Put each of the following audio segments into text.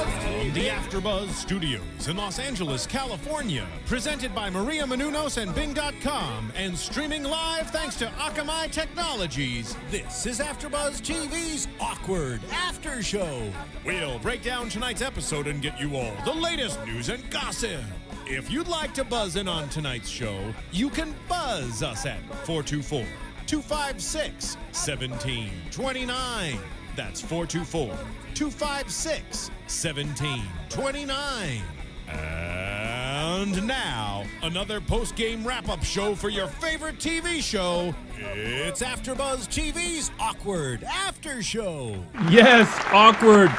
From the AfterBuzz Studios in Los Angeles, California, presented by Maria Menounos and Bing.com, and streaming live thanks to Akamai Technologies, this is AfterBuzz TV's Awkward After Show. We'll break down tonight's episode and get you all the latest news and gossip. If you'd like to buzz in on tonight's show, you can buzz us at 424-256-1729. That's 424-256-1729. And now, another post-game wrap-up show for your favorite TV show. It's AfterBuzz TV's Awkward After Show. Yes, awkward.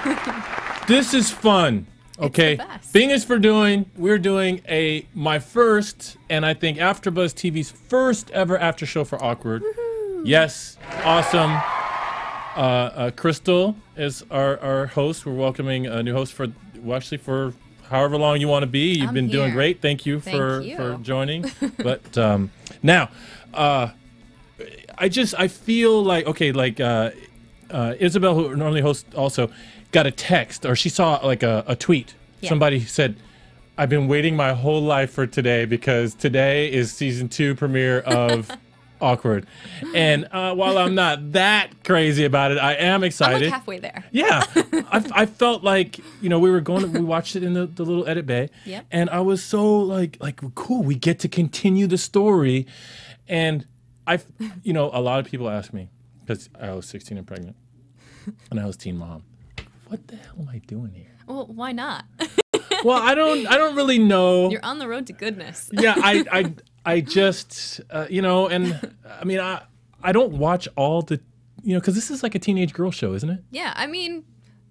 This is fun. Okay, Bing is for doing. We're doing my first, and I think AfterBuzz TV's first ever after show for Awkward. Woohoo. Yes, awesome. Crystal is our host. We're welcoming a new host for, well, actually for however long you want to be. You've been doing great. Thank you for joining. But now, I feel like Isabel, who normally hosts also, got a text, or she saw like a tweet. Yeah. Somebody said, "I've been waiting my whole life for today because today is season 2 premiere of Awkward." And while I'm not that crazy about it, I am excited. I'm like halfway there. Yeah, I felt like, you know, we watched it in the little edit bay. Yeah. And I was so like cool. We get to continue the story, and you know, a lot of people ask me because I was 16 and pregnant, and I was teen mom. What the hell am I doing here? Well, why not? Well, I don't really know. You're on the road to goodness. Yeah, I just, you know, and I mean, I don't watch all the, you know, because this is like a teenage girl show, isn't it? Yeah, I mean,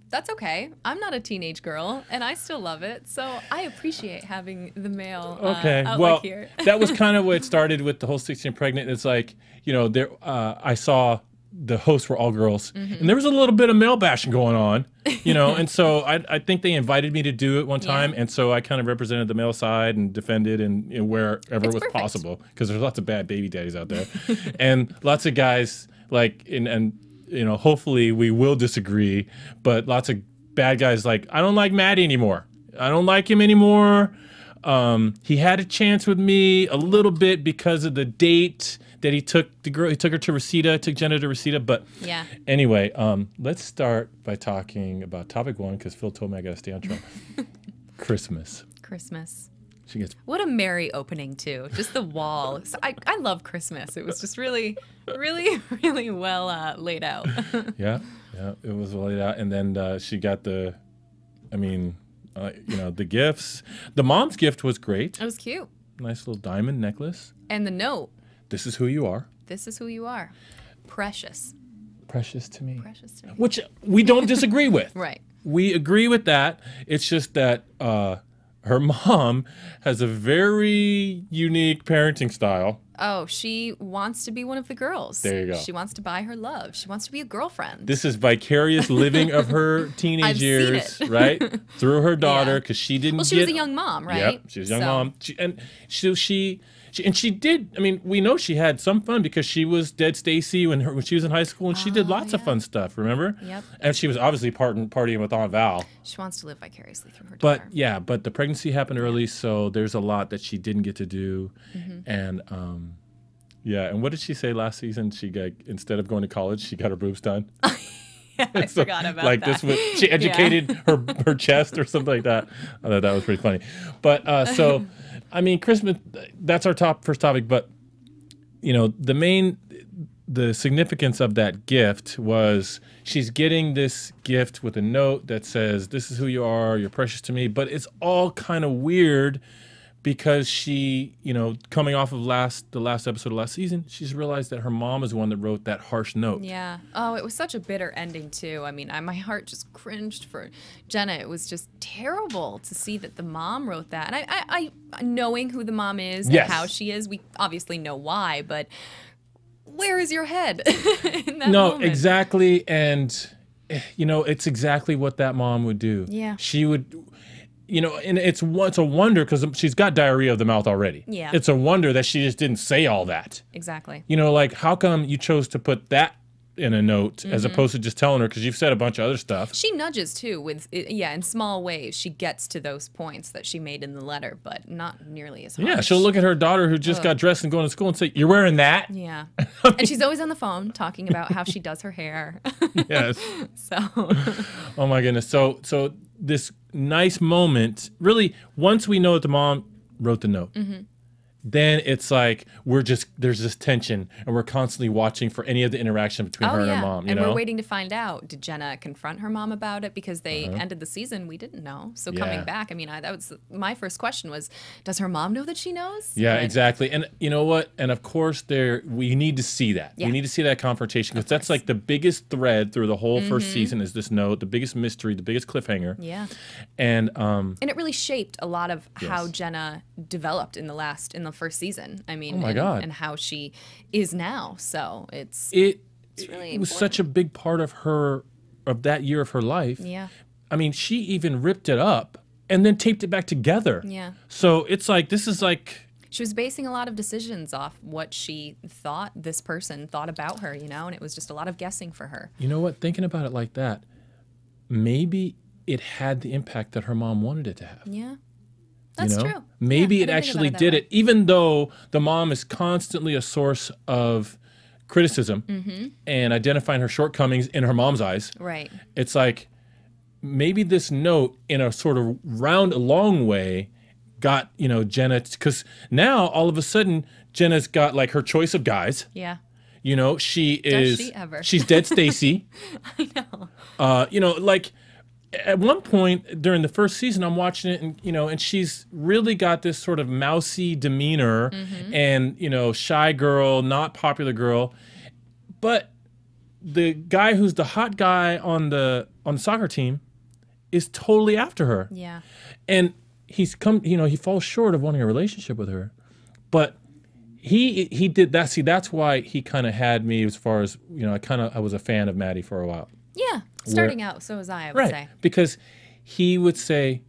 that's okay. I'm not a teenage girl, and I still love it, so I appreciate having the male outlook here. That was kind of what started with the whole 16 pregnant. It's like, you know, there I saw the hosts were all girls, and there was a little bit of male bashing going on, you know, and so I think they invited me to do it one time, and so I kind of represented the male side and defended and wherever it was possible, because there's lots of bad baby daddies out there, and lots of guys like, and you know, hopefully we will disagree, but lots of bad guys like, I don't like Maddie anymore. I don't like him anymore. He had a chance with me a little bit because of the date that he took the girl. He took her to Reseda. Took Jenna to Reseda. But yeah. Anyway, let's start by talking about topic one because Phil told me I gotta stay on track. Christmas. Christmas. She gets. What a merry opening too. Just the wall. So I love Christmas. It was just really, really, really well laid out. yeah, it was well laid out. And then she got the, I mean, you know, the gifts. The mom's gift was great. It was cute. Nice little diamond necklace. And the note. This is who you are. This is who you are. Precious. Precious to me. Precious to me. Which we don't disagree with. Right. We agree with that. It's just that her mom has a very unique parenting style. Oh, she wants to be one of the girls. There you go. She wants to buy her love. She wants to be a girlfriend. This is vicarious living of her teenage years, right? Through her daughter, because she didn't. Well, she was a young mom, right? Yep, she was a young mom, and she did. I mean, we know she had some fun because she was Dead Stacy when she was in high school, and she did lots of fun stuff. Remember? Yep. And she was obviously partying with Aunt Val. She wants to live vicariously through her daughter. But yeah, but the pregnancy happened early, so there's a lot that she didn't get to do, and. Yeah, and what did she say last season? She got, instead of going to college, she got her boobs done. Yeah, I forgot about that. Like this, she educated her chest or something like that. I thought that was pretty funny. But so, I mean, Christmas. That's our first topic. But you know, the significance of that gift was she's getting this gift with a note that says, "This is who you are. You're precious to me." But it's all kind of weird. Because she, you know, coming off of the last episode of last season, she's realized that her mom is the one that wrote that harsh note. Yeah. Oh, it was such a bitter ending too. I mean, my heart just cringed for Jenna. It was just terrible to see that the mom wrote that. And I knowing who the mom is and how she is, we obviously know why, but where is your head in that moment? Exactly. And you know, it's exactly what that mom would do. Yeah. She would, you know, and it's a wonder, because she's got diarrhea of the mouth already. Yeah. It's a wonder that she just didn't say all that. Exactly. You know, like, how come you chose to put that in a note as opposed to just telling her, because you've said a bunch of other stuff? She nudges too with, yeah, in small ways. She gets to those points that she made in the letter, but not nearly as hard. Yeah, she'll look at her daughter who just got dressed and going to school and say, "You're wearing that?" Yeah. And she's always on the phone talking about how she does her hair. Yes. So. Oh my goodness. So this nice moment, really, once we know that the mom wrote the note, then it's like there's this tension, and we're constantly watching for any of the interaction between her and her mom. You know? We're waiting to find out, did Jenna confront her mom about it? Because they ended the season, we didn't know. So coming back, I mean, that was my first question was, does her mom know that she knows? Yeah, exactly. And you know what? And of course, we need to see that. Yeah. We need to see that confrontation, because that's like the biggest thread through the whole first season is this note, the biggest mystery, the biggest cliffhanger. Yeah. And it really shaped a lot of how Jenna developed in the first season, I mean, and how she is now. So it's really it was such a big part of her, of that year of her life. Yeah, I mean, she even ripped it up and then taped it back together. Yeah, so it's like she was basing a lot of decisions off what she thought this person thought about her, you know, and it was just a lot of guessing for her. You know what? Thinking about it like that, maybe it had the impact that her mom wanted it to have. Yeah. That's true. Maybe it actually did it, even though the mom is constantly a source of criticism and identifying her shortcomings in her mom's eyes. Right. It's like, maybe this note, in a sort of long way, got, you know, Jenna, because now all of a sudden Jenna's got like her choice of guys. Yeah. You know, she's dead Stacy. I know. You know, like, at one point during the first season, I'm watching it, and you know, and she's really got this sort of mousy demeanor, and you know, shy girl, not popular girl. But the guy who's the hot guy on the soccer team is totally after her. Yeah, and you know, he falls short of wanting a relationship with her, but he did that. See, that's why he kind of had me, as far as, you know, I was a fan of Maddie for a while. Yeah. Starting out, so was I would say. Because he would say,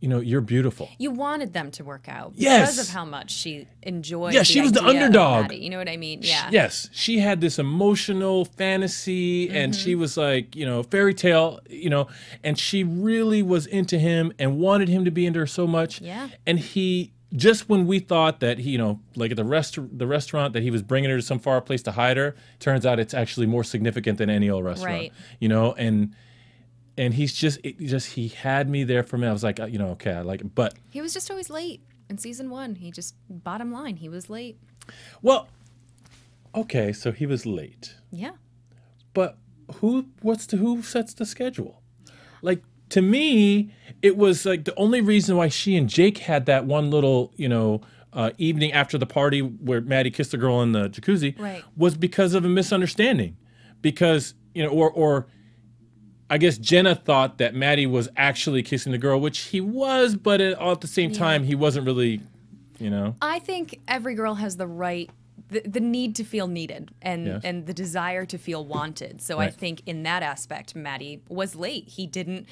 you know, "You're beautiful." You wanted them to work out because of how much she enjoyed. Yeah, she was the underdog. You know what I mean? Yeah. Yes, she had this emotional fantasy, and she was like, you know, fairy tale, you know, and she really was into him and wanted him to be into her so much. Yeah. And he, just when we thought that he, you know, like at the restaurant, that he was bringing her to some far place to hide her, turns out it's actually more significant than any old restaurant. Right. You know, and he's just he had me there for a minute. I was like, you know, okay, I like it, but he was just always late in season one. He just, bottom line, he was late. Well, okay, so he was late. Yeah. But who sets the schedule? Like, to me, it was like the only reason why she and Jake had that one little, you know, evening after the party where Maddie kissed the girl in the jacuzzi was because of a misunderstanding. Because, you know, or I guess Jenna thought that Maddie was actually kissing the girl, which he was, but all at the same time, he wasn't really, you know. I think every girl has the right, the need to feel needed and the desire to feel wanted. So I think in that aspect, Maddie was late. He didn't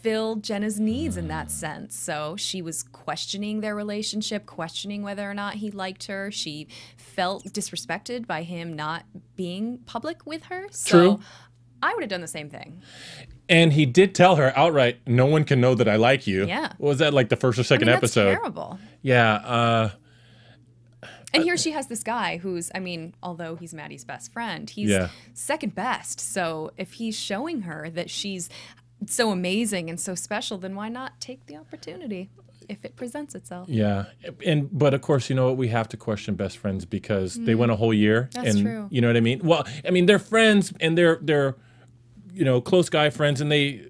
fill Jenna's needs in that sense. So she was questioning their relationship, questioning whether or not he liked her. She felt disrespected by him not being public with her. So I would have done the same thing. And he did tell her outright, "No one can know that I like you." Yeah. What was that, like the first or second episode? That's terrible. Yeah. And here she has this guy who's, I mean, although he's Maddie's best friend, he's second best. So if he's showing her that she's so amazing and so special, then why not take the opportunity if it presents itself? Yeah. But of course, you know what? We have to question best friends, because they went a whole year. That's true. You know what I mean? Well, I mean, they're friends, and they're you know, close guy friends, and they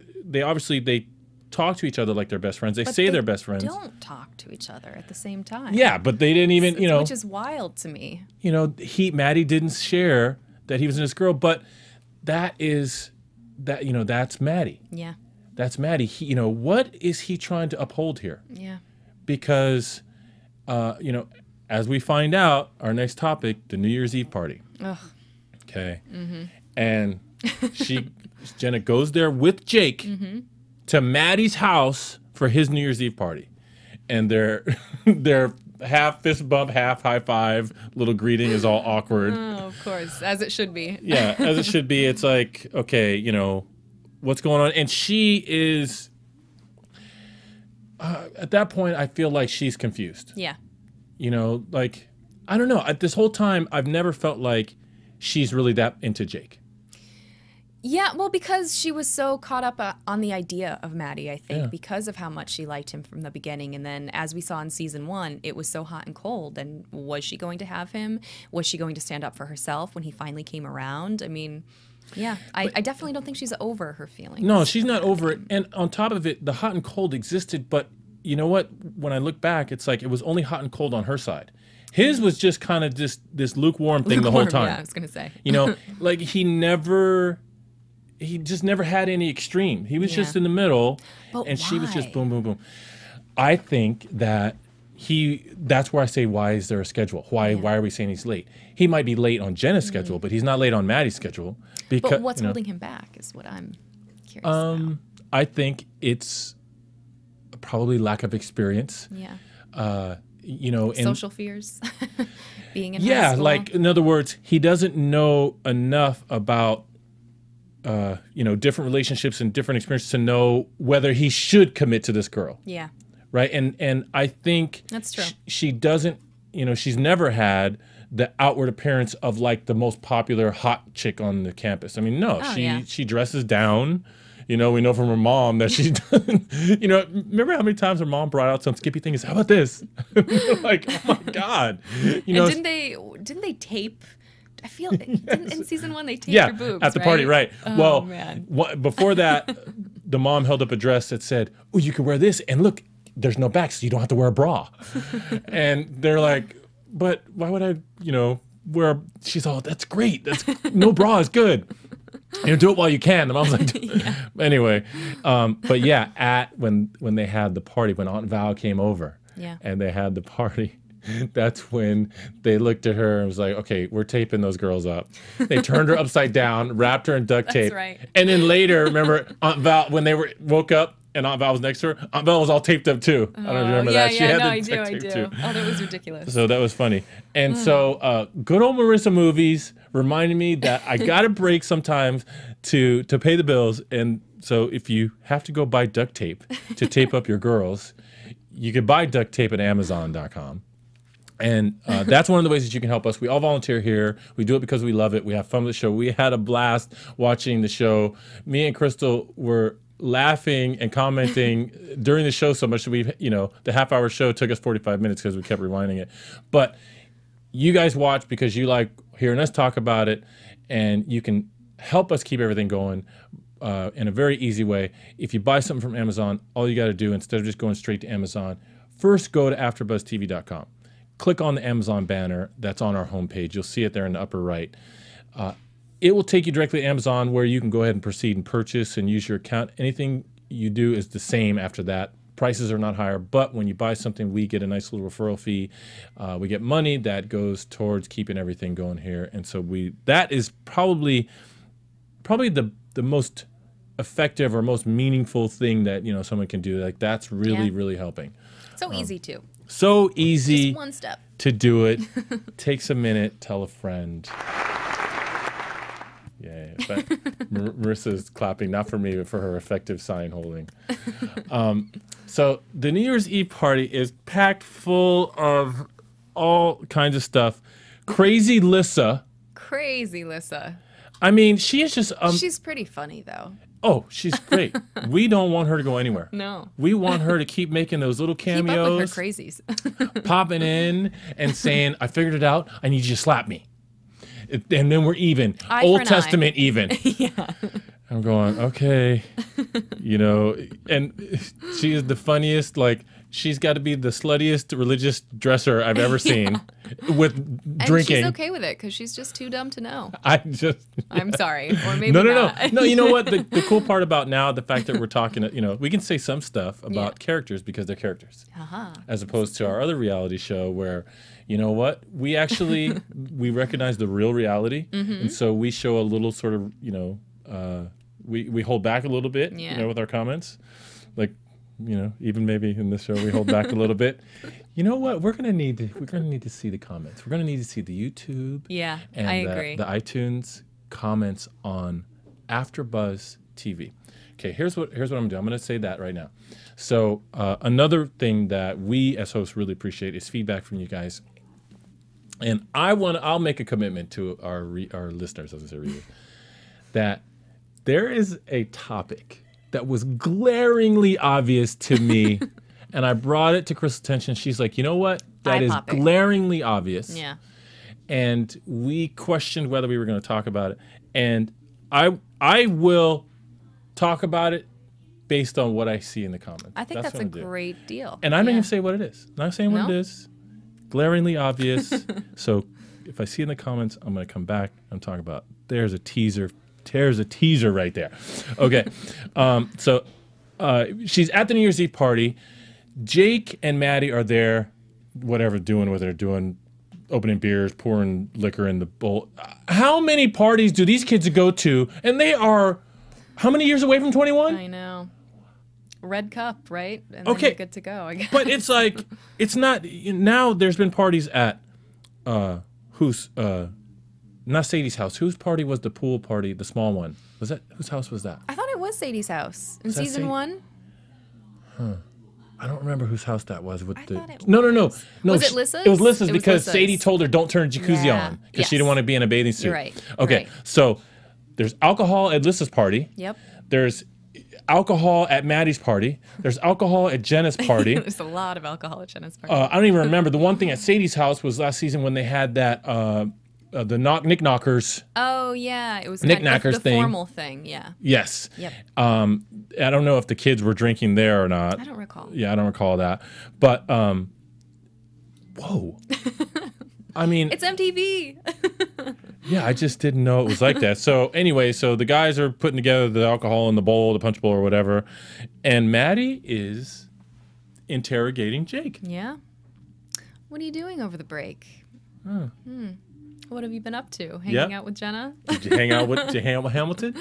obviously, they talk to each other like they're best friends. They say they're best friends. They don't talk to each other at the same time. Yeah, but they didn't even, you know. Which is wild to me. You know, Maddie didn't share that he was in this girl, but you know, that's Maddie. Yeah. That's Maddie. You know, what is he trying to uphold here? Yeah. Because, you know, as we find out, our next topic, the New Year's Eve party. Ugh. Okay. Mm-hmm. And Jenna goes there with Jake mm-hmm. to Maddie's house for his New Year's Eve party. And they're half fist bump, half high five, little greeting is all awkward. Oh, of course, as it should be. Yeah, as it should be. It's like, okay, you know, what's going on? And she is, at that point, I feel like she's confused. Yeah. You know, like, I don't know. This whole time, I've never felt like she's really that into Jake. Yeah, well, because she was so caught up on the idea of Maddie, I think, yeah. because of how much she liked him from the beginning. And then, as we saw in season 1, it was so hot and cold. And was she going to have him? Was she going to stand up for herself when he finally came around? I mean, yeah, I definitely don't think she's over her feelings. No, she's not over it. And on top of it, the hot and cold existed. But you know what? When I look back, it's like it was only hot and cold on her side. His was just kind of just this lukewarm thing the whole time. Yeah, I was going to say. You know, like he just never had any extreme. He was yeah. just in the middle, but and why? She was just boom, boom, boom. I think that that's where I say, why is there a schedule? Why are we saying he's late? He might be late on Jenna's mm-hmm. schedule, but he's not late on Maddie's schedule. Because, but what's holding him back is what I'm curious about. I think it's probably lack of experience. Yeah. You know, social fears, being in high school. Like in other words, he doesn't know enough about you know, different relationships and different experiences to know whether he should commit to this girl. Yeah. Right. And I think that's true. She doesn't, you know, she's never had the outward appearance of like the most popular hot chick on the campus. I mean, no, she dresses down. You know, we know from her mom that she doesn't, you know, remember how many times her mom brought out some skippy thing and said, how about this? Like, oh my God. You know, and didn't they tape? I feel in season 1 they taped her boobs at the party, right? Oh, well, man. Before that, the mom held up a dress that said, "Oh, you can wear this, and look, there's no back, so you don't have to wear a bra." And they're like, "But why would I, you know, wear?" She's all, "That's great. That's no bra is good. You know, do it while you can." The mom's like, "Anyway, but yeah, when they had the party, when Aunt Val came over, and they had the party." That's when they looked at her and was like, okay, we're taping those girls up. They turned her upside down, wrapped her in duct tape. That's right. And then later, remember, Aunt Val, when they woke up and Aunt Val was next to her, Aunt Val was all taped up too. I don't remember that. She had the duct tape too. Oh, that was ridiculous. So that was funny. And so good old Marissa movies reminded me that I got a break sometimes to pay the bills. And so if you have to go buy duct tape to tape up your girls, you could buy duct tape at Amazon.com. And that's one of the ways that you can help us. We all volunteer here. We do it because we love it. We have fun with the show. We had a blast watching the show. Me and Crystal were laughing and commenting during the show so much that we, you know, the half-hour show took us 45 minutes because we kept rewinding it. But you guys watch because you like hearing us talk about it, and you can help us keep everything going in a very easy way. If you buy something from Amazon, all you got to do, instead of just going straight to Amazon, first go to AfterBuzzTV.com. Click on the Amazon banner that's on our homepage. You'll see it there in the upper right. It will take you directly to Amazon where you can go ahead and proceed and purchase and use your account. Anything you do is the same after that. Prices are not higher, but when you buy something, we get a nice little referral fee. We get money that goes towards keeping everything going here. And so that is probably the most effective or most meaningful thing that, you know, someone can do. Like that's really, really helping. So easy too. So easy one step. To do it. Takes a minute. Tell a friend. Yay. But Marissa's clapping, not for me, but for her effective sign holding. So the New Year's Eve party is packed full of all kinds of stuff. Crazy Lissa. Crazy Lissa. I mean, she is just... she's pretty funny, though. Oh, she's great. We don't want her to go anywhere. No. We want her to keep making those little cameos. Keep up with her crazies. Popping in and saying, I figured it out. I need you to slap me. And then we're even. Old Testament even. Yeah. I'm going, okay. You know, and she is the funniest. Like, she's got to be the sluttiest religious dresser I've ever seen with drinking. And she's okay with it because she's just too dumb to know. I'm sorry. Or maybe not. No, you know what? The cool part about now, the fact that we're talking, you know, we can say some stuff about characters because they're characters. As opposed to our other reality show where, you know what? We actually, we recognize the real reality. And so we show a little sort of, you know, we hold back a little bit, you know, with our comments. Like, you know, even maybe in this show we hold back a little bit. You know what? We're gonna need to see the comments. We're gonna need to see the YouTube. Yeah, and I agree. The iTunes comments on AfterBuzz TV. Okay, here's what I'm gonna do. I'm gonna say that right now. So another thing that we as hosts really appreciate is feedback from you guys. And I'll make a commitment to our listeners, as I say, that there is a topic that was glaringly obvious to me, and I brought it to Crystal's attention. She's like, you know what? That is glaringly obvious. Yeah. And we questioned whether we were going to talk about it. And I will talk about it based on what I see in the comments. I think that's a great deal. And I'm not going to say what it is. I'm not saying what it is. Glaringly obvious. So if I see in the comments, I'm going to come back and talk about it. There's a teaser. There's a teaser right there. Okay. So she's at the New Year's Eve party. Jake and Maddie are there, whatever, doing what they're doing, opening beers, pouring liquor in the bowl. How many parties do these kids go to? And they are how many years away from 21? I know. Red cup, right? And okay. Then you're good to go, I guess. But it's like, it's not, now there's been parties at, not Sadie's house. Whose party was the pool party, the small one? Was that, whose house was that? I thought it was Sadie's house in season one. Huh. I don't remember whose house that was. No. Was it Lissa's? It was Lissa's because Sadie told her don't turn a jacuzzi on because she didn't want to be in a bathing suit. Right. Okay. Right. So there's alcohol at Lissa's party. Yep. There's alcohol at Maddie's party. There's alcohol at Jenna's party. There's a lot of alcohol at Jenna's party. I don't even remember. The one thing at Sadie's house was last season when they had that. The knick-knockers. Oh, yeah. It was knick-knockers thing. The formal thing, yeah. Yes. Yep. I don't know if the kids were drinking there or not. I don't recall. Yeah, I don't recall that. But, whoa. I mean. It's MTV. Yeah, I just didn't know it was like that. So, anyway, so the guys are putting together the alcohol in the bowl, the punch bowl or whatever. And Maddie is interrogating Jake. Yeah. What are you doing over the break? Huh. Hmm. What have you been up to? Hanging out with Jenna? Did you hang out with Hamilton?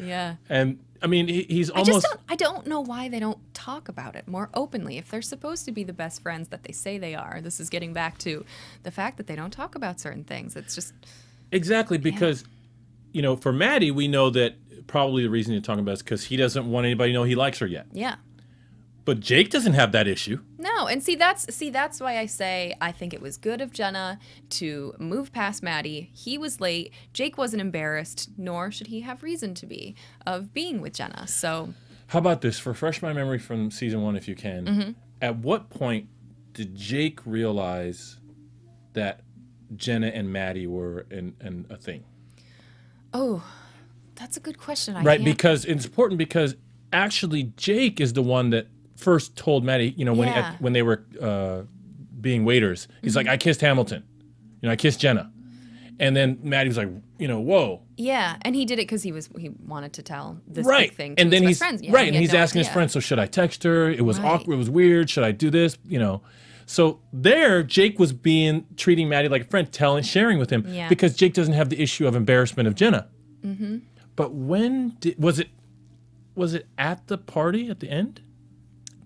Yeah. And I mean, he's almost. I don't know why they don't talk about it more openly. If they're supposed to be the best friends that they say they are, this is getting back to the fact that they don't talk about certain things. It's just. Exactly, because, you know, for Maddie, we know that probably the reason you're talking about is because he doesn't want anybody to know he likes her yet. Yeah. But Jake doesn't have that issue. No, and see that's why I say I think it was good of Jenna to move past Maddie. He was late. Jake wasn't embarrassed, nor should he have reason to be, of being with Jenna. So how about this? Refresh my memory from season one if you can. Mm-hmm. At what point did Jake realize that Jenna and Maddie were in a thing? Oh, that's a good question. Right, because it's important because actually Jake is the one that first told Maddie, you know, when they were being waiters, he's like, I kissed Hamilton, you know, I kissed Jenna, and then Maddie was like, you know, whoa. Yeah, and he did it because he wanted to tell this big thing to his friends. Yeah, right, and he's asking his friends, so should I text her? It was awkward. It was weird. Should I do this? You know, so there, Jake was treating Maddie like a friend, sharing with him because Jake doesn't have the issue of embarrassment of Jenna. Mm-hmm. But when was it at the party at the end?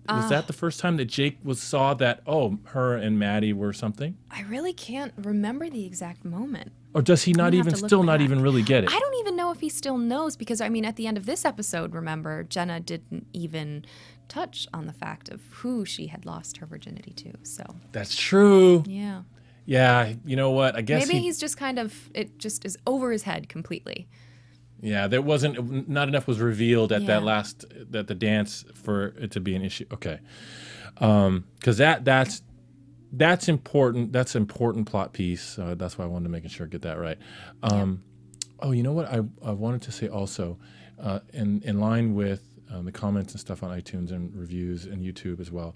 Was that the first time that Jake saw that, oh, her and Maddie were something? I really can't remember the exact moment. Or does he not even really get it? I don't even know if he still knows because, I mean, at the end of this episode, remember, Jenna didn't even touch on the fact of who she had lost her virginity to. So that's true. Yeah. Yeah, you know what? I guess maybe he's just kind of, it just is over his head completely. Yeah, there wasn't, not enough was revealed at that last, that the dance for it to be an issue. Okay. Because that's important. That's an important plot piece. That's why I wanted to make sure I get that right. Oh, you know what? I wanted to say also, in line with the comments and stuff on iTunes and reviews and YouTube as well,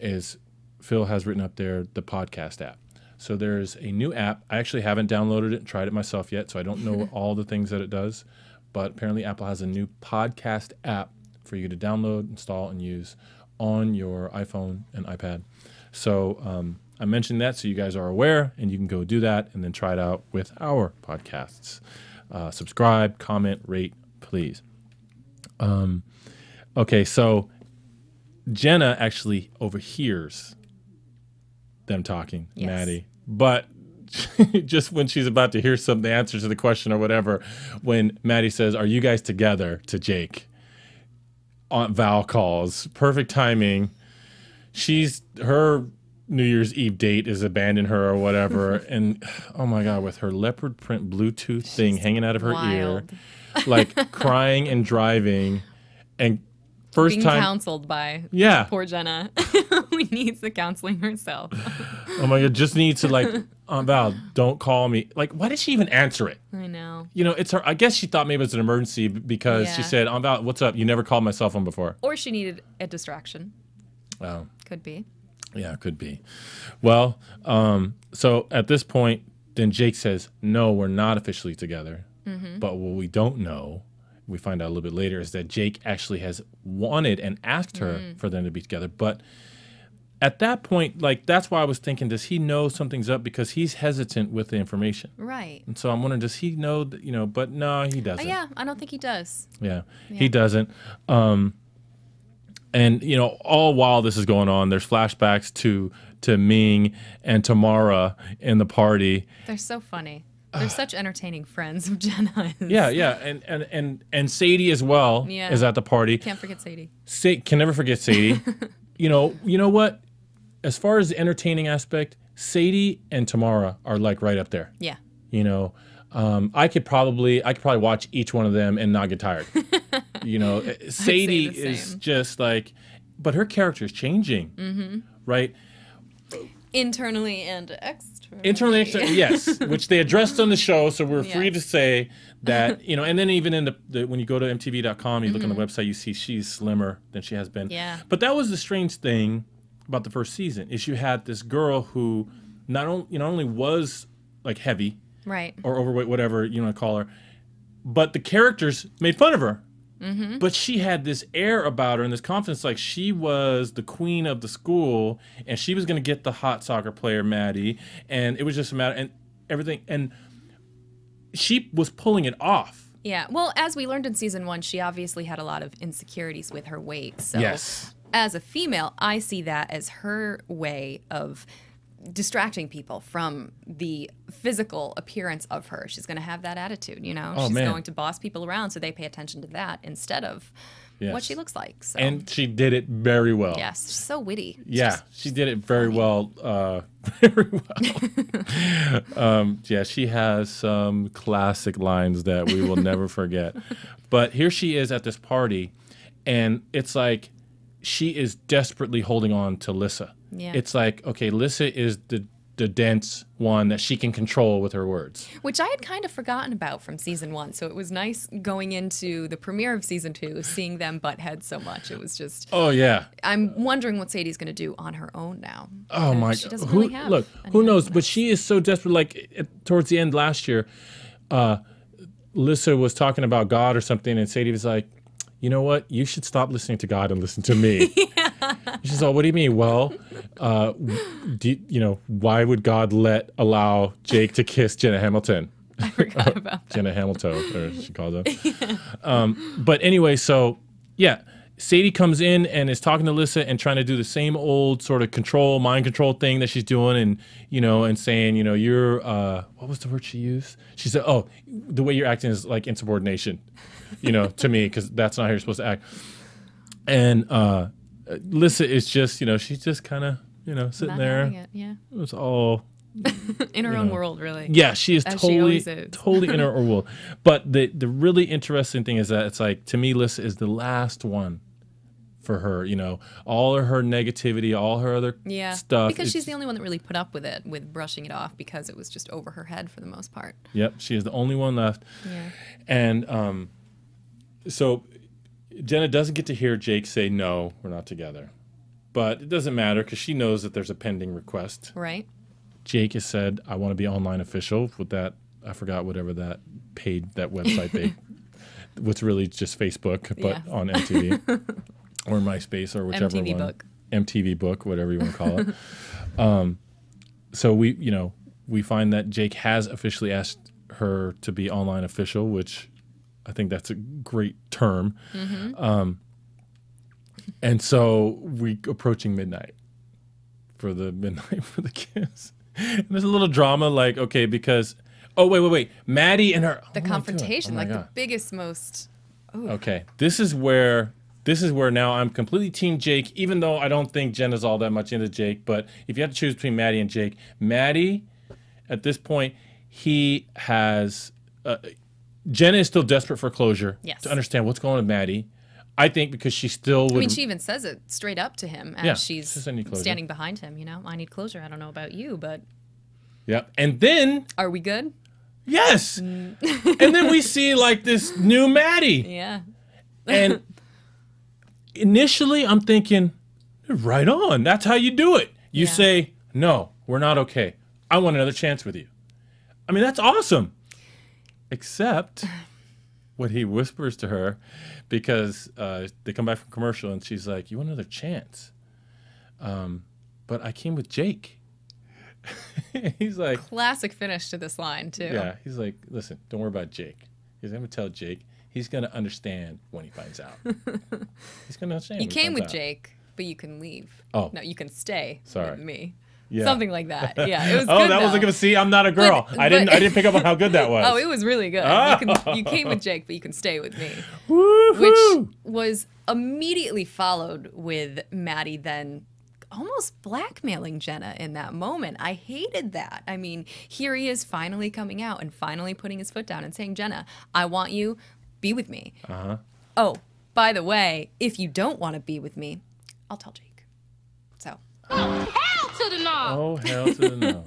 is Phil has written up there the podcast app. So there's a new app. I actually haven't downloaded it and tried it myself yet, so I don't know all the things that it does. But apparently Apple has a new podcast app for you to download, install, and use on your iPhone and iPad. So I mentioned that so you guys are aware, and you can go do that and then try it out with our podcasts. Subscribe, comment, rate, please. Okay, so Jenna actually overhears them talking, yes. Maddie. But just when she's about to hear some the answer to the question or whatever, when Maddie says, "Are you guys together?" to Jake, Aunt Val calls. Perfect timing. She's her New Year's Eve date is abandoned her or whatever, and oh my God, with her leopard print Bluetooth thing hanging out of her ear, like crying and driving, and first being time counseled by poor Jenna. Who needs the counseling herself. Oh my God, just needs to like, Aunt Val, don't call me. Like, why did she even answer it? I know. You know, it's her. I guess she thought maybe it was an emergency because she said, Aunt Val, what's up? You never called my cell phone before. Or she needed a distraction. Oh. Could be. Yeah, could be. Well, so at this point, then Jake says, no, we're not officially together. Mm-hmm. But what we don't know, we find out a little bit later, is that Jake actually has wanted and asked her for them to be together. But at that point, like, that's why I was thinking, does he know something's up? Because he's hesitant with the information. Right. And so I'm wondering, does he know, that, you know, but no, he doesn't. Yeah, I don't think he does. Yeah, he doesn't. And, you know, all while this is going on, there's flashbacks to Ming and Tamara in the party. They're so funny. They're such entertaining friends of Jenna's. Yeah, yeah, and Sadie as well is at the party. Can't forget Sadie. Can never forget Sadie. You know what? As far as the entertaining aspect, Sadie and Tamara are like right up there. Yeah. You know, I could probably watch each one of them and not get tired. You know, Sadie is just like, but her character is changing, right? Internally and externally. Internally, externally, yes, which they addressed on the show, so we're free to say that, you know, and then even in the when you go to MTV.com, you look on the website, you see she's slimmer than she has been. Yeah. But that was the strange thing about the first season, is you had this girl who not only was like heavy, right, or overweight, whatever you want to call her, but the characters made fun of her. Mm-hmm. But she had this air about her and this confidence, like she was the queen of the school, and she was going to get the hot soccer player Maddie, and it was just a matter and everything, and she was pulling it off. Yeah, well, as we learned in season 1, she obviously had a lot of insecurities with her weight. So as a female, I see that as her way of distracting people from the physical appearance of her. She's going to have that attitude, you know. Oh, she's going to boss people around so they pay attention to that instead of what she looks like. So. And she did it very well. Yes, she's so witty. Yeah, she did it very well. Very well. Yeah, she has some classic lines that we will never forget. But here she is at this party, and it's like she is desperately holding on to Lissa. Yeah. It's like, okay, Lissa is the dense one that she can control with her words. Which I had kind of forgotten about from season 1, so it was nice going into the premiere of season 2, seeing them butt heads so much. It was just... Oh, yeah. I'm wondering what Sadie's going to do on her own now. Oh, my God. She doesn't really have... Look, who knows? But she is so desperate. Like, towards the end last year, Lissa was talking about God or something, and Sadie was like, you know what? You should stop listening to God and listen to me. She's all, what do you mean? Well, you know, why would God allow Jake to kiss Jenna Hamilton? I forgot about that. Jenna Hamilton, or she calls her. Yeah. But anyway, so, yeah, Sadie comes in and is talking to Lissa and trying to do the same old sort of mind control thing that she's doing, and, you know, and saying, you know, you're, what was the word she used? She said, oh, the way you're acting is like insubordination, you know, to me, because that's not how you're supposed to act. And, Lissa is just, you know, she's just kind of, you know, sitting there. It's all in her own world, really. Yeah, she is totally in her own world. But the really interesting thing is that it's like, to me, Lissa is the last one for her. You know, all of her negativity, all her other stuff. Because she's the only one that really put up with it, with brushing it off, because it was just over her head for the most part. Yep, she is the only one left. Yeah, and so. Jenna doesn't get to hear Jake say, no, we're not together. But it doesn't matter because she knows that there's a pending request. Right. Jake has said, I want to be online official with that. I forgot whatever that paid, that website they, what's really just Facebook, but yeah, on MTV or MySpace or whichever MTV one. Book. MTV book, whatever you want to call it. So we, you know, we find that Jake has officially asked her to be online official, which I think that's a great term. Mm-hmm. And so we're approaching midnight for the kiss. And there's a little drama, like, okay, because, oh, wait. Maddie and her. The confrontation, like the biggest, most. Ooh. Okay, this is where now I'm completely team Jake, even though I don't think Jenna's all that much into Jake. But if you have to choose between Maddie and Jake, Maddie, at this point, he has, Jenna is still desperate for closure. Yes. To understand what's going on with Maddie. I think because she still would. I mean, she even says it straight up to him as she's standing behind him. You know, I need closure. I don't know about you, but. Yeah. And then. Are we good? Yes. Mm. And then we see like this new Maddie. Yeah. And initially I'm thinking, right on. That's how you do it. You say, no, we're not okay. I want another chance with you. I mean, that's awesome. Except what he whispers to her, because they come back from commercial and she's like, you want another chance? But I came with Jake. He's like. Classic finish to this line, too. Yeah. He's like, listen, don't worry about Jake. He's going to tell Jake. He's going to understand when he finds out. He's going to understand. You came with Jake, but you can leave. Oh. No, you can stay with me. Yeah. Something like that. Yeah, it was good. Oh, that was a good. See, I'm not a girl. I didn't pick up on how good that was. Oh, it was really good. Oh. You came with Jake, but you can stay with me. Which was immediately followed with Maddie then almost blackmailing Jenna in that moment. I hated that. I mean, here he is finally coming out and finally putting his foot down and saying, Jenna, I want you, be with me. Uh-huh. Oh, by the way, if you don't want to be with me, I'll tell Jake. So. Oh, hell to the no.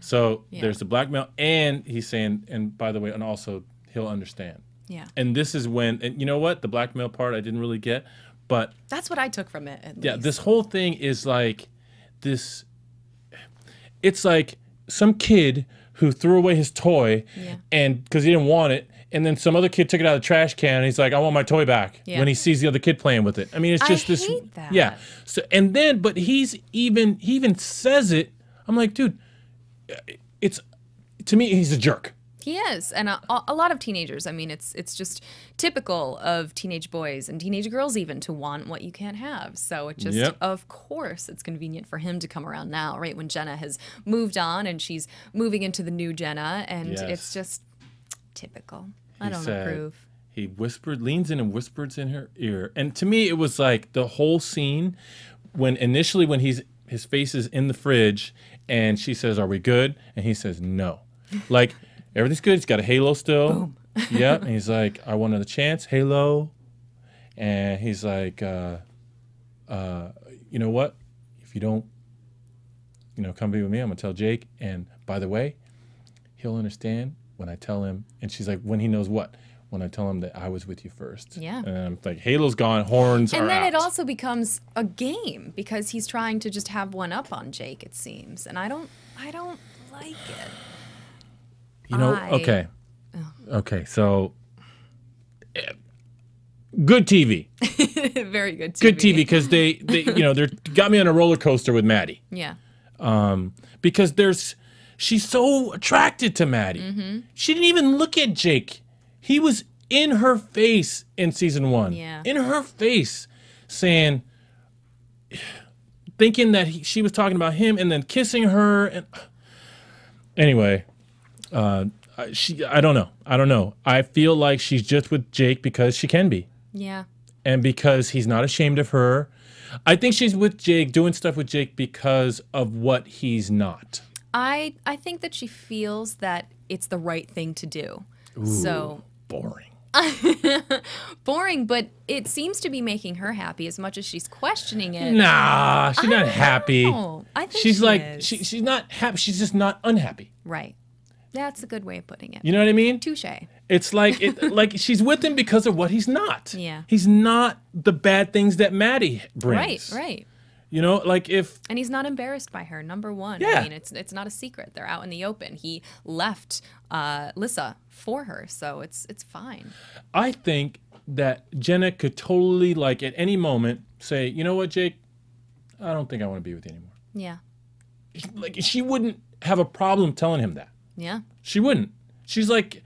So there's the blackmail, and he's saying, and by the way, and also he'll understand. Yeah. And this is when, and you know what? The blackmail part I didn't really get, but. That's what I took from it, at least. Yeah, this whole thing is like this, it's like some kid who threw away his toy and because he didn't want it, and then some other kid took it out of the trash can and he's like, I want my toy back when he sees the other kid playing with it. I mean, it's just this. I hate that. Yeah. So, and then, but he even says it. I'm like, dude, it's, to me, he's a jerk. He is. And a lot of teenagers, I mean, it's just typical of teenage boys and teenage girls even to want what you can't have. So it just, of course, it's convenient for him to come around now, right? When Jenna has moved on and she's moving into the new Jenna, and it's just typical. I don't approve. He whispered, leans in and whispers in her ear. And to me, it was like the whole scene when initially when his face is in the fridge and she says, are we good? And he says, no. Like, everything's good. He's got a halo still. Boom. Yep. And he's like, I want another chance. Halo. And he's like, you know what? If you don't, you know, come be with me, I'm going to tell Jake. And by the way, he'll understand when I tell him. And she's like, when he knows what? When I tell him that I was with you first. Yeah. And I'm like, halo's gone, horns are out. And then it also becomes a game because he's trying to just have one up on Jake, it seems. And I don't like it. You know, okay. Okay, so good TV. Very good TV. Good TV because they you know, they got me on a roller coaster with Maddie. Yeah. Because she's so attracted to Maddie. Mm-hmm. She didn't even look at Jake. He was in her face in season one. Yeah. In her face saying, thinking that she was talking about him and then kissing her. And anyway, I don't know. I don't know. I feel like she's just with Jake because she can be. Yeah. And because he's not ashamed of her. I think she's with Jake, doing stuff with Jake because of what he's not. I think that she feels that it's the right thing to do. Ooh, so boring. Boring, but it seems to be making her happy as much as she's questioning it. Nah, she's not happy. I think she's like is. She's not happy. She's just not unhappy. Right. That's a good way of putting it. You know what I mean? Touché. It's like like she's with him because of what he's not. Yeah. He's not the bad things that Maddie brings. Right. Right. You know, like if... And he's not embarrassed by her, number one. Yeah. I mean, it's not a secret. They're out in the open. He left Lissa for her, so it's fine. I think that Jenna could totally, like, at any moment say, you know what, Jake? I don't think I want to be with you anymore. Yeah. Like, she wouldn't have a problem telling him that. Yeah. She wouldn't. She's like...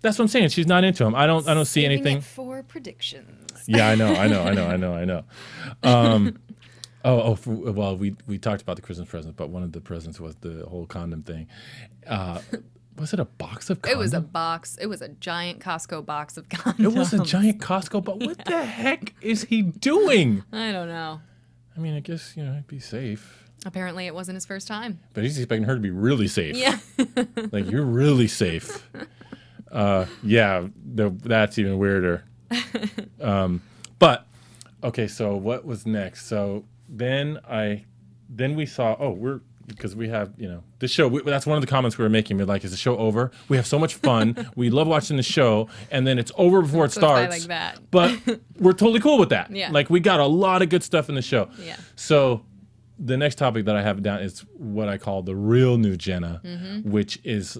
that's what I'm saying. She's not into him. I don't see anything. Saving it for predictions. Yeah, I know. Well, we talked about the Christmas presents, but one of the presents was the whole condom thing. Was it a box of condoms? It was a box. It was a giant Costco box of condoms. It was a giant Costco box. What the heck is he doing? I don't know. I mean, I guess, you know, it'd be safe. Apparently it wasn't his first time. But he's expecting her to be really safe. Yeah. Like, you're really safe. Yeah, that's even weirder. But okay, so what was next? So then we saw, oh, we're, because we have, you know, this show, that's one of the comments we were making. We're like, is the show over? We have so much fun. We love watching the show. And then it's over before it starts. Like that. But we're totally cool with that. Yeah. Like, we got a lot of good stuff in the show. Yeah. So the next topic that I have down is what I call the real new Jenna, which is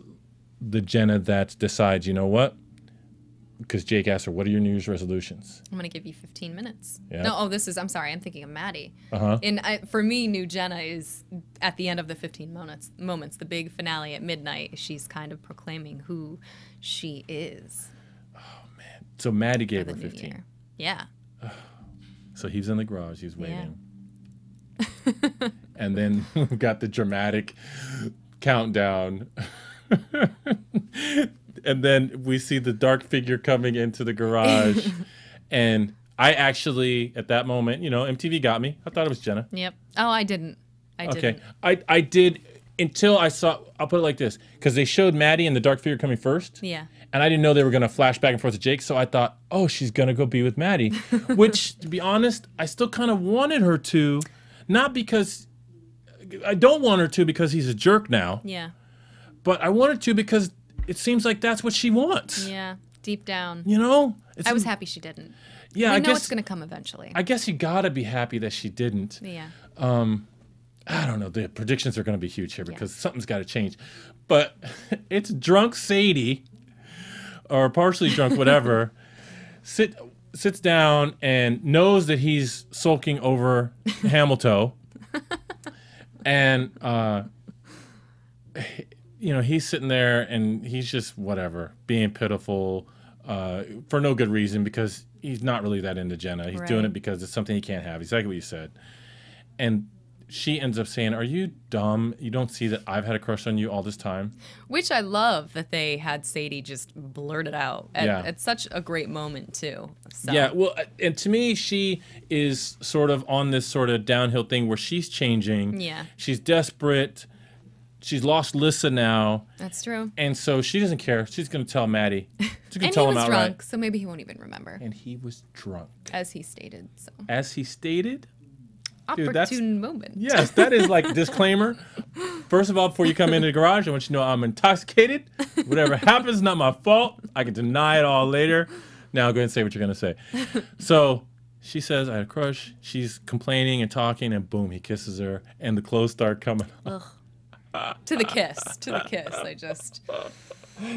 the Jenna that decides, you know what? Because Jake asked her, what are your New Year's resolutions? I'm going to give you 15 minutes. Yeah. No, oh, this is, I'm sorry, I'm thinking of Maddie. Uh-huh. And for me, new Jenna is at the end of the 15 moments, the big finale at midnight. She's kind of proclaiming who she is. Oh, man. So Maddie gave her 15. Yeah. Oh. So he's in the garage. He's waiting. Yeah. And then we've got the dramatic countdown. And then we see the dark figure coming into the garage. And I actually, at that moment, you know, MTV got me. I thought it was Jenna. Yep. Oh, I didn't. I didn't. I did until I saw, I'll put it like this, because they showed Maddie and the dark figure coming first. Yeah. And I didn't know they were going to flash back and forth to Jake. So I thought, oh, she's going to go be with Maddie, which, to be honest, I still kind of wanted her to. Not because, I don't want her to because he's a jerk now. Yeah. But I wanted to because it seems like that's what she wants. Yeah, deep down. You know? I was happy she didn't. Yeah, I guess. I know it's going to come eventually. I guess you got to be happy that she didn't. Yeah. I don't know. The predictions are going to be huge here because something's got to change. But it's drunk Sadie, or partially drunk, whatever, sits down and knows that he's sulking over Hamilton. And, you know, he's sitting there and he's just whatever, being pitiful for no good reason because he's not really that into Jenna. He's doing it because it's something he can't have. Exactly what you said. And she ends up saying, are you dumb? You don't see that I've had a crush on you all this time? Which I love that they had Sadie just blurt it out at such a great moment, too. So. Yeah, well, and to me, she is sort of on this sort of downhill thing where she's changing. Yeah. She's desperate. She's lost Lissa now. That's true. And so she doesn't care. She's going to tell Maddie. She's going to tell him outright. And he was drunk, so maybe he won't even remember. And he was drunk. As he stated. So. As he stated? Dude, opportune moment. Yes, that is like disclaimer. First of all, before you come into the garage, I want you to know I'm intoxicated. Whatever happens, not my fault. I can deny it all later. Now go ahead and say what you're going to say. So she says, I had a crush. She's complaining and talking, and boom, he kisses her, and the clothes start coming off. To the kiss. I just.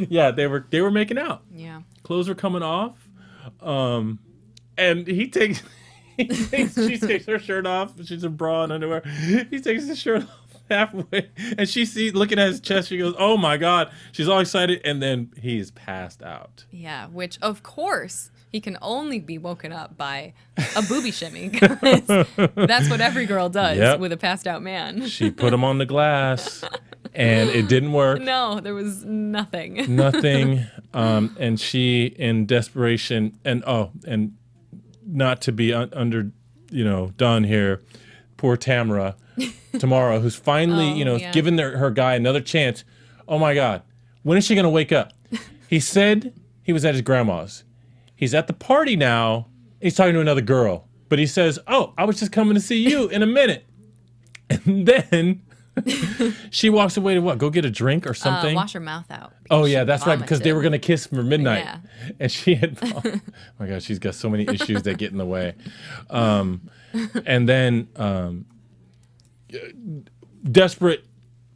Yeah, they were making out. Yeah. Clothes were coming off, and he takes she takes her shirt off. She's in bra and underwear. He takes his shirt off halfway, and she sees looking at his chest. She goes, "Oh my God!" She's all excited, and then he is passed out. Yeah, which of course. He can only be woken up by a booby shimmy. That's what every girl does with a passed out man. She put him on the glass, and it didn't work. No, there was nothing. Nothing. And she, in desperation, and not to be done here, poor Tamara, Tamara, who's finally, given her guy another chance. Oh my God, when is she gonna wake up? He said he was at his grandma's. He's at the party now. He's talking to another girl. But he says, oh, I was just coming to see you in a minute. And then She walks away to what? Go get a drink or something? Wash her mouth out. Oh, yeah, that's right, because they were going to kiss for midnight. Yeah. And she had... Oh, my God, she's got so many issues that get in the way. And then, desperate,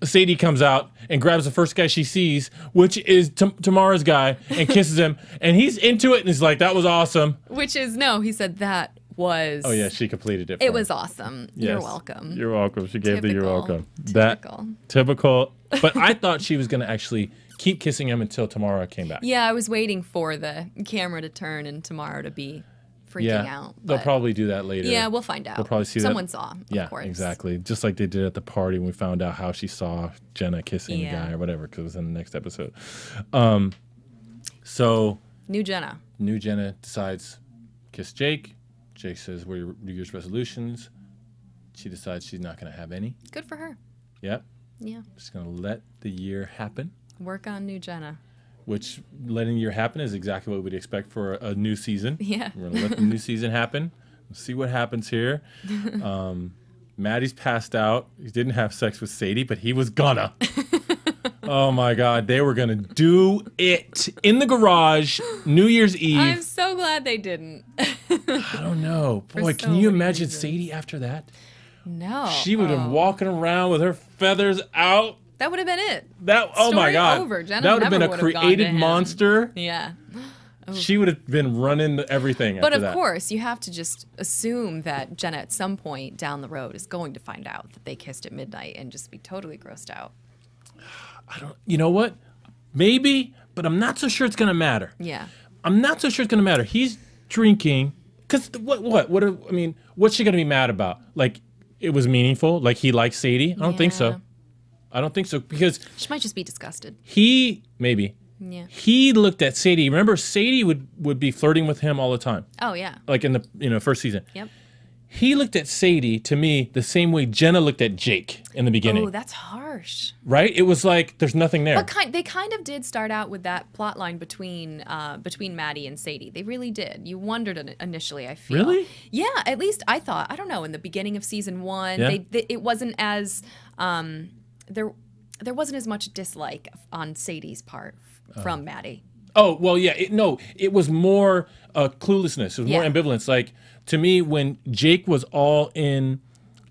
Sadie comes out and grabs the first guy she sees, which is Tamara's guy, and kisses him. And he's into it, and he's like, that was awesome. Which is, no, he said that was... Oh, yeah, she completed it. It was awesome. Yes. You're welcome. You're welcome. She gave the you're welcome. Typical. That, typical. But I thought she was going to actually keep kissing him until Tamara came back. Yeah, I was waiting for the camera to turn and Tamara to be freaking out. They'll probably do that later. Yeah, we'll find out. We'll probably see someone that. Someone saw, of course. Yeah, exactly. Just like they did at the party when we found out how she saw Jenna kissing the guy or whatever, because it was in the next episode. So... New Jenna decides kiss Jake. Jake says, what are your New Year's resolutions? She decides she's not going to have any. Good for her. Yep. Yeah. She's going to let the year happen. Work on New Jenna. Which, letting the year happen is exactly what we'd expect for a new season. Yeah. We're going to let the new season happen. We'll see what happens here. Maddie's passed out. He didn't have sex with Sadie, but he was gonna. Oh, my God. They were going to do it in the garage New Year's Eve. I'm so glad they didn't. I don't know. Boy, so can you imagine Sadie after that? No. She would have been walking around with her feathers out. That would have been it. That oh my God. Over. Jenna that would have been a created monster. Yeah. Oh. She would have been running everything after that. But of course, you have to just assume that Jenna at some point down the road is going to find out that they kissed at midnight and just be totally grossed out. I don't, you know what? Maybe, but I'm not so sure it's going to matter. Yeah. I'm not so sure it's going to matter. He's drinking. Because I mean, what's she going to be mad about? Like, it was meaningful? Like, he likes Sadie? I don't think so. I don't think so, because... She might just be disgusted. He, maybe. Yeah. He looked at Sadie. Remember, Sadie would be flirting with him all the time. Oh, yeah. Like in the first season. Yep. He looked at Sadie, to me, the same way Jenna looked at Jake in the beginning. Oh, that's harsh. Right? It was like, there's nothing there. But they kind of did start out with that plot line between Maddie and Sadie. They really did. You wondered initially, I feel. Really? Yeah, at least I thought. I don't know, in the beginning of season one, it wasn't as... There wasn't as much dislike on Sadie's part from Maddie. Oh, well, yeah. It was more cluelessness. It was more ambivalence. Like, to me, when Jake was all in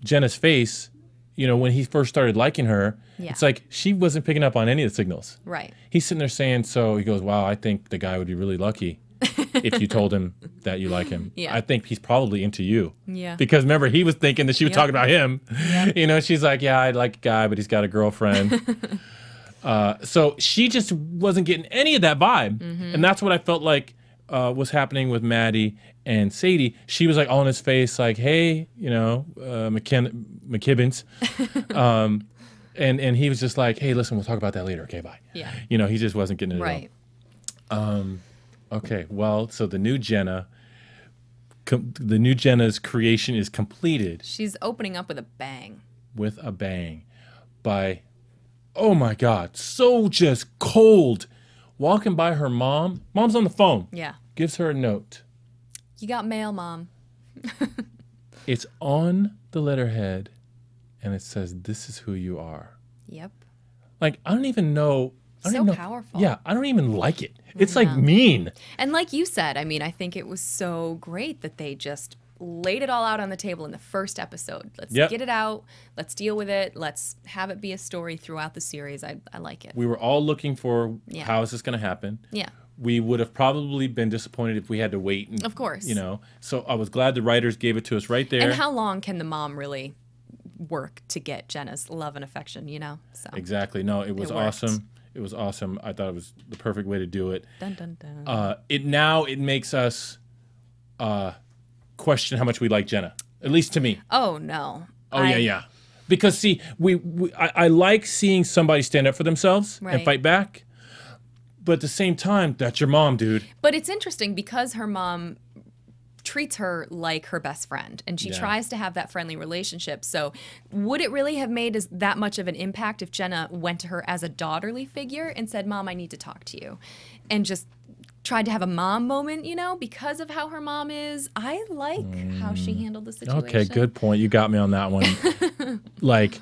Jenna's face, you know, when he first started liking her, it's like she wasn't picking up on any of the signals. Right. He's sitting there saying, so he goes, wow, I think the guy would be really lucky if you told him that you like him. Yeah. I think he's probably into you. Yeah. Because remember, he was thinking that she was talking about him. Yep. You know, she's like, yeah, I like a guy, but he's got a girlfriend. So she just wasn't getting any of that vibe. Mm-hmm. And that's what I felt like was happening with Maddie and Sadie. She was like all in his face, like, hey, you know, McKibbins. And he was just like, hey, listen, we'll talk about that later. Okay, bye. Yeah. You know, he just wasn't getting it at all. Okay, well, so the new Jenna's creation is completed. She's opening up with a bang. With a bang. By, oh my God, so just cold. Walking by her mom. Mom's on the phone. Yeah. Gives her a note. You got mail, Mom. It's on the letterhead, and it says, this is who you are. Yep. Like, I don't even know... So powerful. Yeah, I don't even like it. It's like mean. And like you said, I mean, I think it was so great that they just laid it all out on the table in the first episode. Let's get it out. Let's deal with it. Let's have it be a story throughout the series. I like it. We were all looking for how is this going to happen. Yeah. We would have probably been disappointed if we had to wait. And, of course. You know, so I was glad the writers gave it to us right there. And how long can the mom really work to get Jenna's love and affection, you know? So. Exactly. No, it was awesome. It was awesome. I thought it was the perfect way to do it. Dun, dun, dun. Now it makes us question how much we like Jenna, at least to me. Oh, no. Oh, yeah. Because, see, I like seeing somebody stand up for themselves and fight back. But at the same time, that's your mom, dude. But it's interesting because her mom treats her like her best friend, and she tries to have that friendly relationship. So would it really have made that much of an impact if Jenna went to her as a daughterly figure and said, Mom, I need to talk to you, and just tried to have a mom moment, you know, because of how her mom is? I like how she handled the situation. Okay, good point. You got me on that one. Like,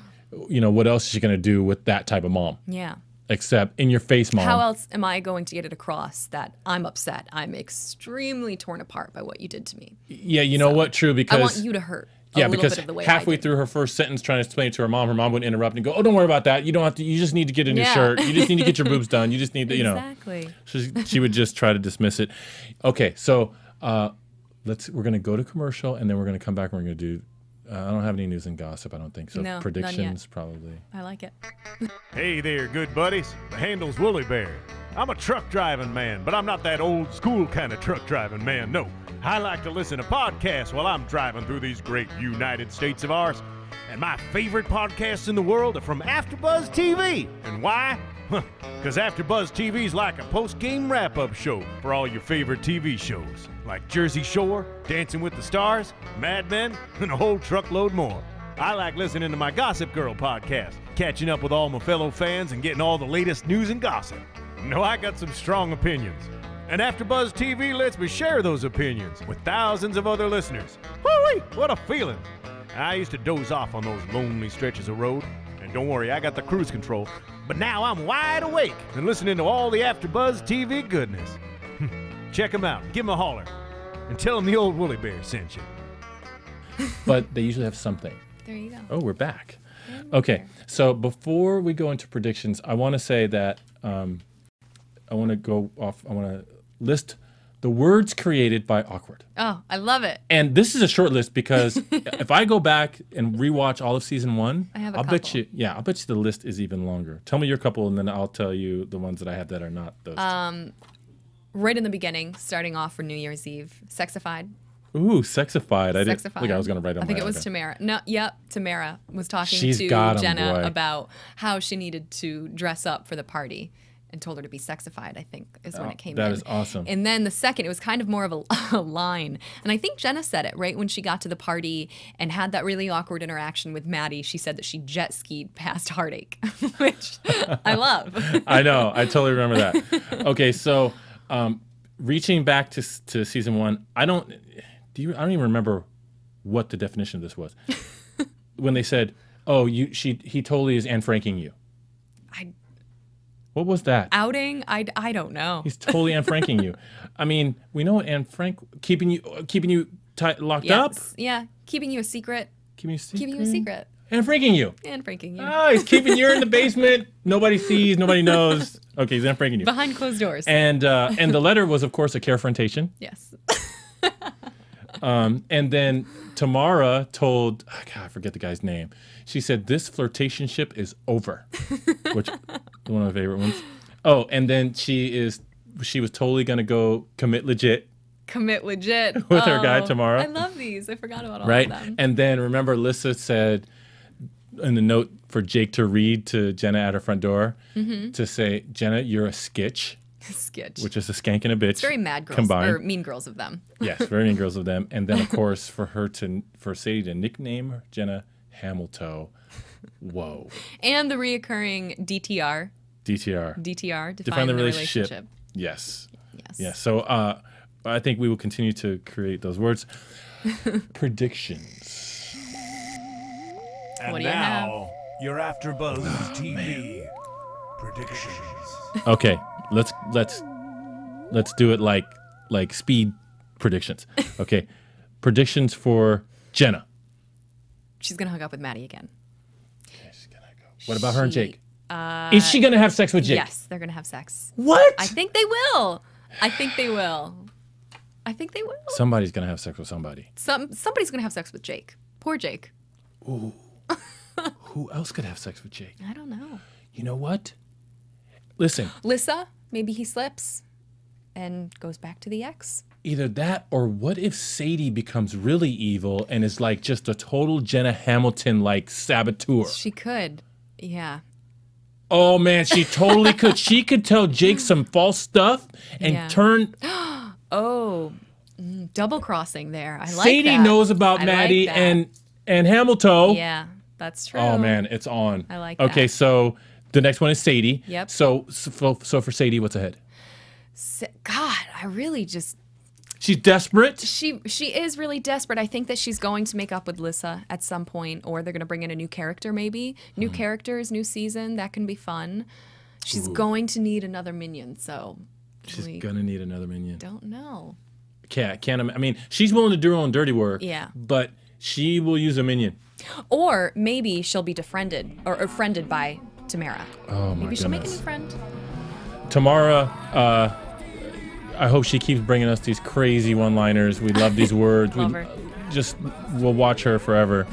you know, what else is she going to do with that type of mom? Yeah. Except in your face mom. How else am I going to get it across that I'm upset? I'm extremely torn apart by what you did to me. Yeah, you know what? True, because I want you to hurt. Yeah, because halfway through her first sentence trying to explain it to her mom would interrupt and go, oh, don't worry about that. You don't have to, you just need to get a new shirt. You just need to get your boobs done. You just need to, you know. Exactly. She would just try to dismiss it. Okay, so we're going to go to commercial and then we're going to come back and we're going to do, I don't have any news and gossip, I don't think. So no, predictions, probably. I like it. Hey there, good buddies. The handle's Woolly Bear. I'm a truck driving man, but I'm not that old school kind of truck driving man, no. I like to listen to podcasts while I'm driving through these great United States of ours. And my favorite podcasts in the world are from AfterBuzz TV. And why? Because AfterBuzz TV's like a post-game wrap-up show for all your favorite TV shows, like Jersey Shore, Dancing with the Stars, Mad Men, and a whole truckload more. I like listening to my Gossip Girl podcast, catching up with all my fellow fans and getting all the latest news and gossip. No, I got some strong opinions, and AfterBuzz TV lets me share those opinions with thousands of other listeners. Woo-wee, what a feeling! I used to doze off on those lonely stretches of road, and don't worry, I got the cruise control. But now I'm wide awake and listening to all the AfterBuzz TV goodness. Check them out. Give them a holler. And tell them the old Woolly Bear sent you. But they usually have something. There you go. Oh, we're back. Okay, so before we go into predictions, I want to say that I want to list the words created by Awkward. Oh, I love it. And this is a short list because if I go back and rewatch all of season 1, I'll bet you the list is even longer. Tell me your couple and then I'll tell you the ones that I have that are not those. Right in the beginning, starting off for New Year's Eve, sexified. Ooh, sexified. I didn't think I was going to write on that. I think it was Tamara. No, yep, Tamara was talking to Jenna about how she needed to dress up for the party. And told her to be sexified, I think, is when it came in. That is awesome. And then the second, it was kind of more of a line. And I think Jenna said it, right? When she got to the party and had that really awkward interaction with Maddie, she said that she jet skied past heartache, which I love. I know. I totally remember that. Okay, so reaching back to season 1, I don't even remember what the definition of this was. When they said, oh, he totally is Anne Franking you. What was that? Outing? I don't know. He's totally Anne Franking you. I mean, we know Anne Frank keeping you locked up. Yeah, keeping you a secret. Keeping you a secret. Anne Franking you. Anne Franking you. Oh, he's keeping you in the basement. Nobody sees. Nobody knows. Okay, he's Anne Franking you. Behind closed doors. And the letter was, of course, a carefrontation. Yes. And then Tamara told, oh God, I forget the guy's name. She said, this flirtationship is over, which is one of my favorite ones. Oh, and then she was totally going to go commit legit. Commit legit. With her guy Tamara. I love these. I forgot about all of them. And then remember Alyssa said in the note for Jake to read to Jenna at her front door to say, Jenna, you're a skitch. Skitch. Which is a skank and a bitch. It's very Mad Girls combined. Or Mean Girls of them. Yes, very Mean Girls of them. And then of course for Sadie to nickname Jenna Hamilton. Whoa. And the reoccurring DTR. DTR. DTR. Define the relationship. Yes. Yes. Yeah. So I think we will continue to create those words. Predictions. And what do you have? You're AfterBuzz TV predictions. Okay. Let's do it like speed predictions. Okay. Predictions for Jenna. She's gonna hook up with Maddie again. Okay, she's gonna go. What about her and Jake? Is she gonna have sex with Jake? Yes, they're gonna have sex. What? I think they will. I think they will. I think they will. Somebody's gonna have sex with somebody. Somebody's gonna have sex with Jake. Poor Jake. Ooh. Who else could have sex with Jake? I don't know. You know what? Listen. Lissa, maybe he slips and goes back to the ex. Either that or what if Sadie becomes really evil and is like just a total Jenna Hamilton-like saboteur? She could, yeah. Oh, man, she totally could. She could tell Jake some false stuff and turn... Oh, double-crossing there. I like Sadie that. Sadie knows about Maddie like and Hamilton. Yeah, that's true. Oh, man, it's on. I like that. Okay, so... The next one is Sadie. Yep. So for Sadie, what's ahead? God, I really just She's desperate. She is really desperate. I think that she's going to make up with Lissa at some point, or they're going to bring in a new character, maybe. New characters, new season. That can be fun. She's going to need another minion, so... She's going to need another minion. Don't know. Can't. I mean, she's willing to do her own dirty work. Yeah. But she will use a minion. Or maybe she'll be defriended or befriended by Tamara. Oh, my goodness. Maybe she'll make a new friend. Tamara, I hope she keeps bringing us these crazy one-liners. We love these words. Love her. Just, we'll watch her forever.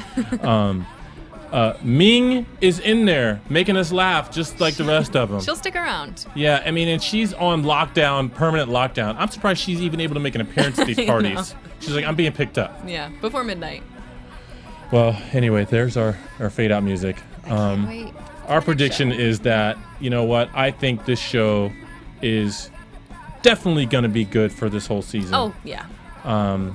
Ming is in there making us laugh just like the rest of them. She'll stick around. Yeah, I mean, and she's on lockdown, permanent lockdown. I'm surprised she's even able to make an appearance at these parties. She's like, I'm being picked up. Yeah, before midnight. Well, anyway, there's our fade out music. I can't wait. Our prediction is that, you know what, I think this show is definitely going to be good for this whole season. Oh, yeah. I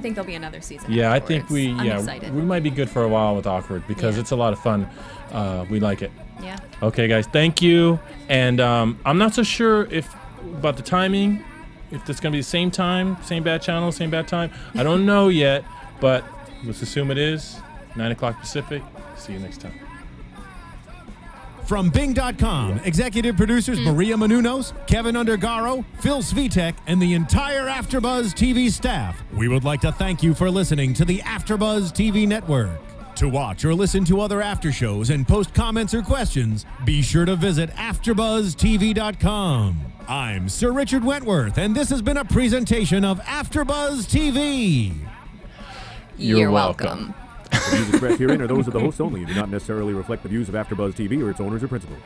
think there'll be another season. Yeah, afterwards. I think we might be good for a while with Awkward because it's a lot of fun. We like it. Yeah. Okay, guys, thank you. And I'm not so sure about the timing, if it's going to be the same time, same bad channel, same bad time. I don't know yet, but let's assume it is 9 o'clock Pacific. See you next time. From Bing.com, executive producers Maria Menounos, Keven Undergaro, Phil Svitek, and the entire AfterBuzz TV staff, we would like to thank you for listening to the AfterBuzz TV network. To watch or listen to other after shows and post comments or questions, be sure to visit AfterBuzzTV.com. I'm Sir Richard Wentworth, and this has been a presentation of AfterBuzz TV. You're welcome. The views expressed herein are those of the hosts only and do not necessarily reflect the views of AfterBuzz TV or its owners or principals.